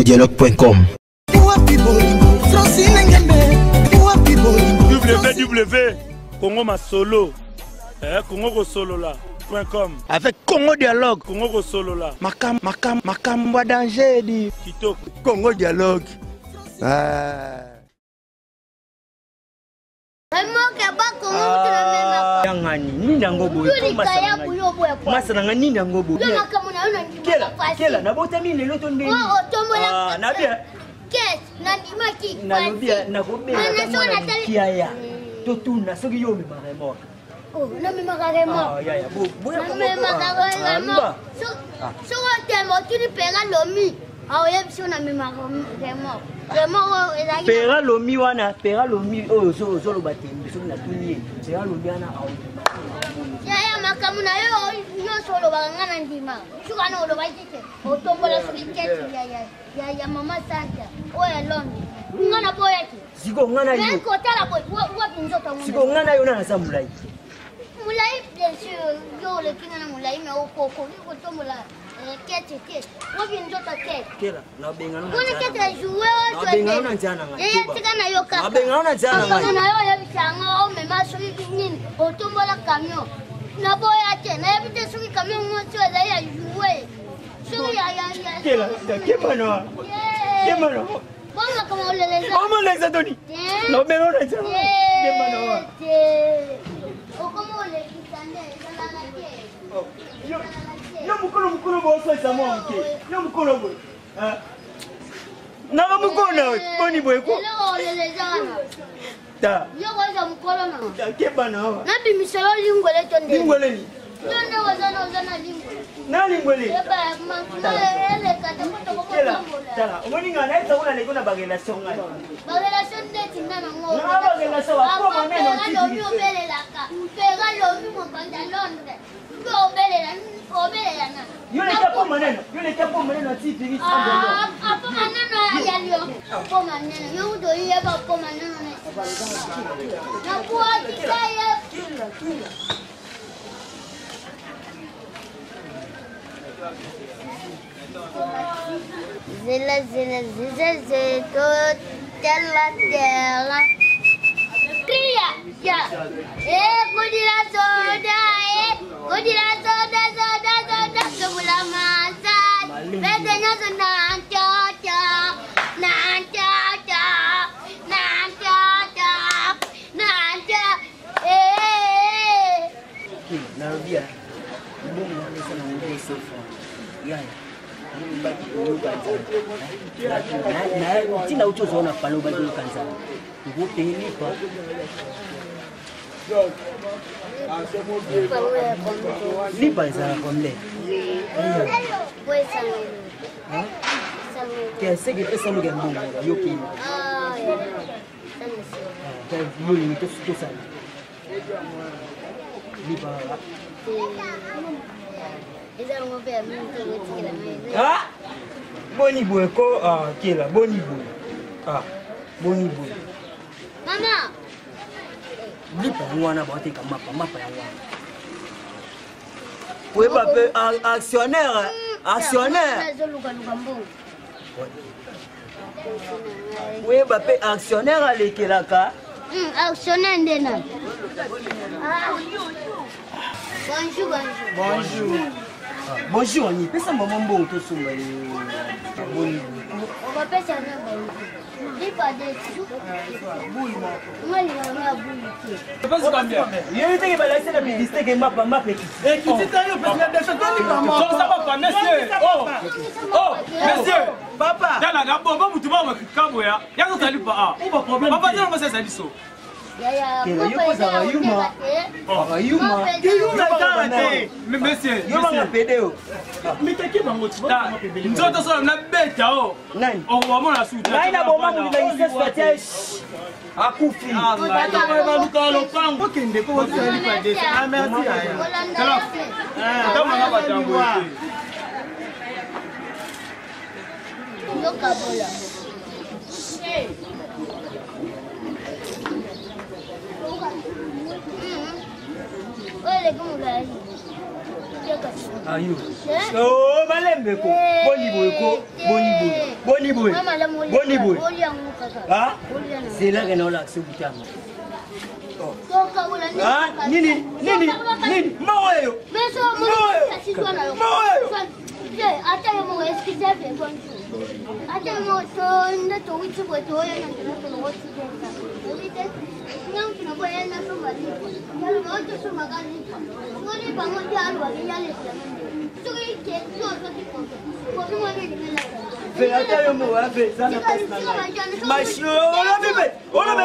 congodialogue.com. www.congomasolo.com. Avec Congo Dialogue. Congo Solola. Makam danger dit Kitoko. Congo Dialogue. Moulaï, bien sûr, yo le king na moulaï mais au coco, yo tombe là. Quête. Moi bien d'autres quêtes. Quelle? Na benga na. On est qu'à jouer au jeu. Na benga na jana na. Yeye tika na yo kaka. Na benga na jana na. Na yo ya bisanga o mema soki nini. Au tombe la camion. Na boya te, na ya bite soki camion mo tu la ya jouer. Soki ya. Quelle? Kemano. Kemano. Comment comme les gens. Comment les gens Tony? Na benga na jana. Kemano. Bonjour, Annie. Pesa maman bon to somba. On va pesa na bon. Lipa de sou. Boulma. Moi na boulki. Tu vas se cambier. Yé te va laisser la publicité que m'a petit. Et tu t'as le président de ce temps lipa moi. Ça va pas monsieur. Oh monsieur. Papa. Dana na bon bon mutu ba ma kambo ya. Ya to sali pa. Ou ba problème. Papa dana ma ça sali so. Oh, Balembeko, Boniboeko, Boniboeko. C'est là qu'on a l'accès au terme. Nini, nini, nini, Mario. Voilà,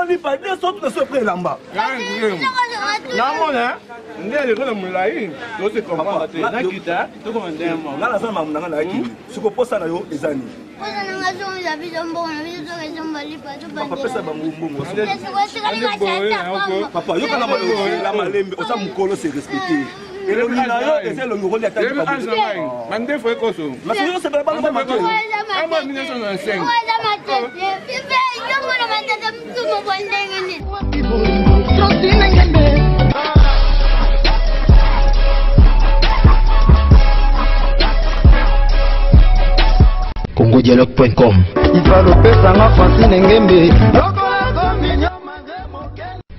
Congodialogue.com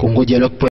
Congodialogue.com